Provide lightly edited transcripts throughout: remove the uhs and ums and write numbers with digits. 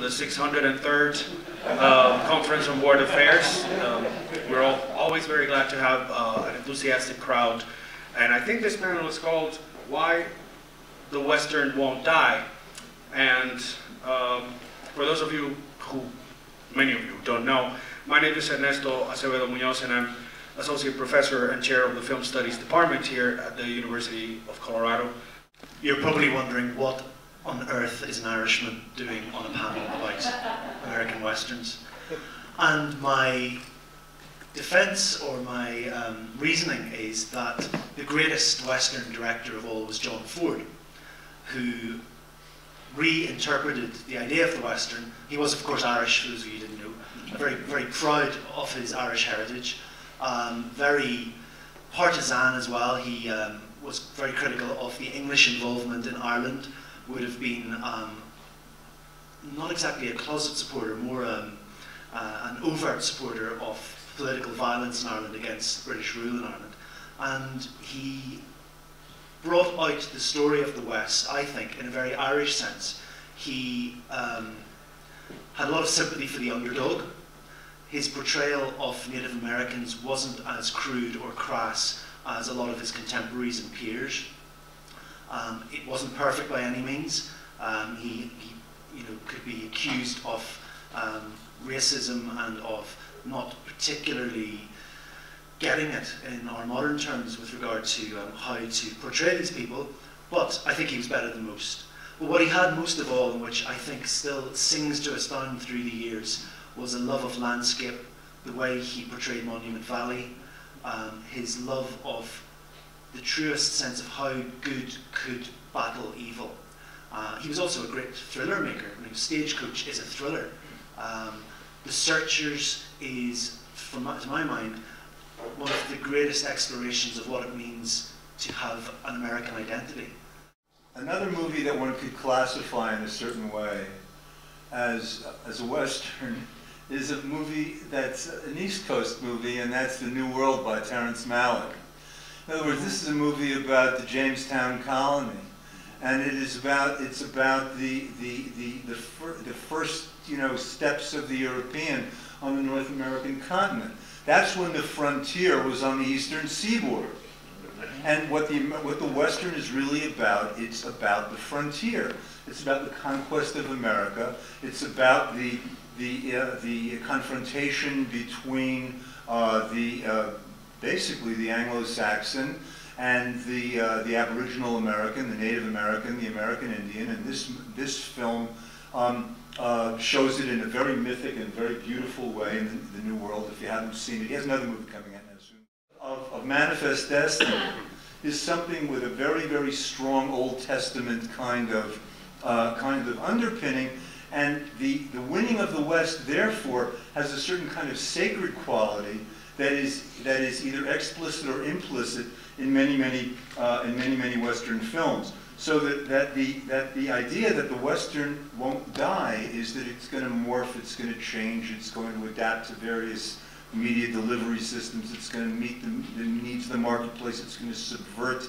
to the 603rd Conference on World Affairs. We're always very glad to have an enthusiastic crowd. And I think this panel is called Why the Western Won't Die. And for those of you who, many of you don't know, my name is Ernesto Acevedo Muñoz, and I'm Associate Professor and Chair of the Film Studies Department here at the University of Colorado. You're probably wondering what on earth is an Irishman doing on a panel about American Westerns. And my defense, or my reasoning, is that the greatest Western director of all was John Ford, who reinterpreted the idea of the Western. He was, of course, Irish, for those of you who didn't know, very, very proud of his Irish heritage, very partisan as well. He was very critical of the English involvement in Ireland, would have been not exactly a closet supporter, more an overt supporter of political violence in Ireland against British rule in Ireland. And he brought out the story of the West, I think, in a very Irish sense. He had a lot of sympathy for the underdog. His portrayal of Native Americans wasn't as crude or crass as a lot of his contemporaries and peers. It wasn't perfect by any means. He could be accused of racism and of not particularly getting it in our modern terms with regard to how to portray these people, but I think he was better than most. But what he had most of all, and which I think still sings to us down through the years, was a love of landscape, the way he portrayed Monument Valley, his love of the truest sense of how good could battle evil. He was also a great thriller maker. I mean, Stagecoach is a thriller. The Searchers is, to my mind, one of the greatest explorations of what it means to have an American identity. Another movie that one could classify in a certain way as a Western is a movie that's an East Coast movie, and that's The New World by Terence Malick. In other words, this is a movie about the Jamestown colony, and it is about the first steps of the European on the North American continent. That's when the frontier was on the eastern seaboard, and what the Western is really about, it's about the frontier. It's about the conquest of America. It's about the confrontation between basically the Anglo-Saxon and the Aboriginal American, the Native American, the American Indian, and this film shows it in a very mythic and very beautiful way in the New World. If you haven't seen it, he has another movie coming out now soon. Of manifest destiny is something with a very, very strong Old Testament kind of underpinning, and the winning of the West therefore has a certain kind of sacred quality that is either explicit or implicit in many Western films. So that the idea that the Western won't die is that it's going to morph, it's going to change, it's going to adapt to various media delivery systems, it's going to meet the needs of the marketplace, it's going to subvert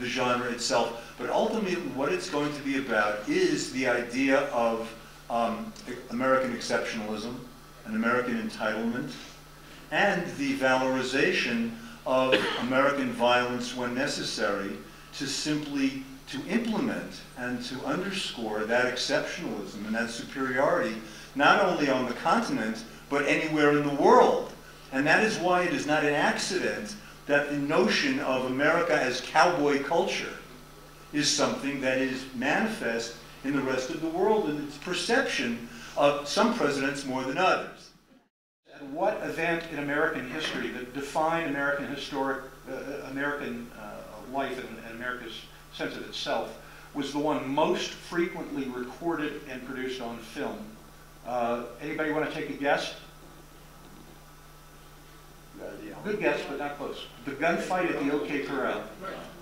the genre itself. But ultimately what it's going to be about is the idea of American exceptionalism and American entitlement, and the valorization of American violence when necessary to implement and to underscore that exceptionalism and that superiority, not only on the continent, but anywhere in the world. And that is why it is not an accident that the notion of America as cowboy culture is something that is manifest in the rest of the world, and its perception of some presidents more than others. What event in American history that defined American life and America's sense of itself was the one most frequently recorded and produced on film? Anybody want to take a guess? Good guess, but not close. The gunfight at the O.K. Corral.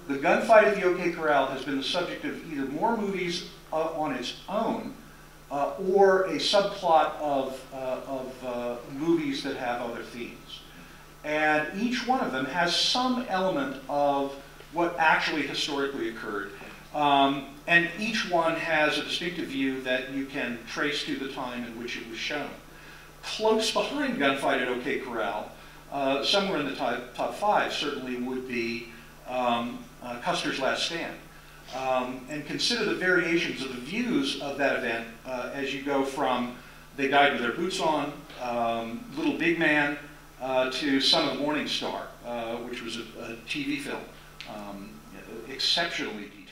The gunfight at the O.K. Corral has been the subject of either more movies on its own, or a subplot of movies that have other themes. And each one of them has some element of what actually historically occurred. And each one has a distinctive view that you can trace to the time in which it was shown. Close behind Gunfight at O.K. Corral, somewhere in the top five certainly would be Custer's Last Stand. And consider the variations of the views of that event as you go from They Died with Their Boots On, Little Big Man, to Son of the Morning Star, which was a TV film, exceptionally deep.